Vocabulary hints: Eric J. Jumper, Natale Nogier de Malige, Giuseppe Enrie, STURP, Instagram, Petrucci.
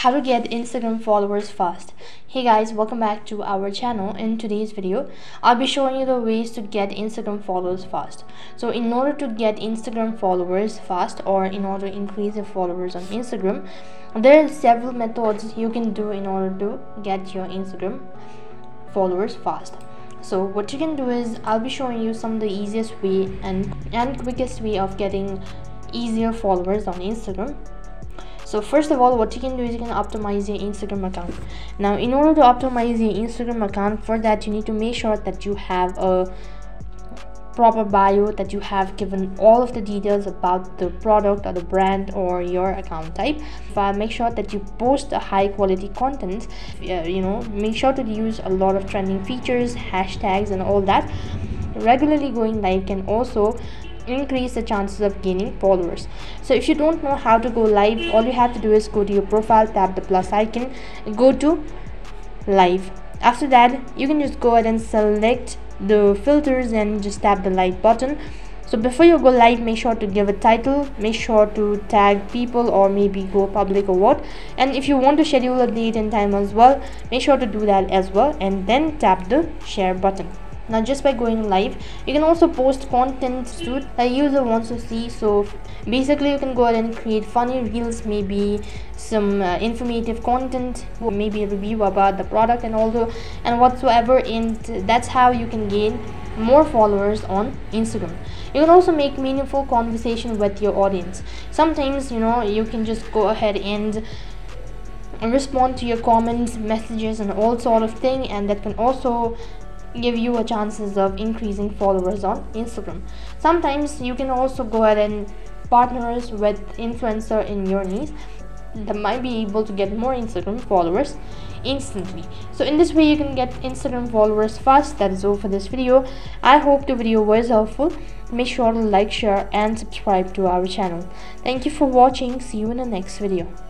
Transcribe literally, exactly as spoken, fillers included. How to get Instagram followers fast. Hey guys, welcome back to our channel. In today's video, I'll be showing you the ways to get Instagram followers fast. So in order to get Instagram followers fast, or in order to increase your followers on Instagram, there are several methods you can do in order to get your Instagram followers fast. So what you can do is, I'll be showing you some of the easiest way and and quickest way of getting easier followers on Instagram. So first of all, what you can do is you can optimize your Instagram account. Now, in order to optimize your Instagram account, for that you need to make sure that you have a proper bio, that you have given all of the details about the product or the brand or your account type. But make sure that you post a high quality content. You know, make sure to use a lot of trending features, hashtags and all that. Regularly going live can also increase the chances of gaining followers. So if you don't know how to go live, all you have to do is go to your profile, tap the plus icon, go to live. After that, you can just go ahead and select the filters and just tap the live button. So before you go live, make sure to give a title, make sure to tag people or maybe go public or what. And if you want to schedule a date and time as well, make sure to do that as well, and then tap the share button. Now, just by going live, you can also post content that a user wants to see. So basically, you can go ahead and create funny reels, maybe some uh, informative content, or maybe a review about the product and all the and whatsoever. And that's how you can gain more followers on Instagram. You can also make meaningful conversation with your audience. Sometimes, you know, you can just go ahead and respond to your comments, messages and all sort of thing, and that can also give you a chances of increasing followers on Instagram. Sometimes you can also go ahead and partners with influencer in your niche that might be able to get more Instagram followers instantly. So in this way you can get Instagram followers fast. That is all for this video. I hope the video was helpful. Make sure to like, share and subscribe to our channel. Thank you for watching. See you in the next video.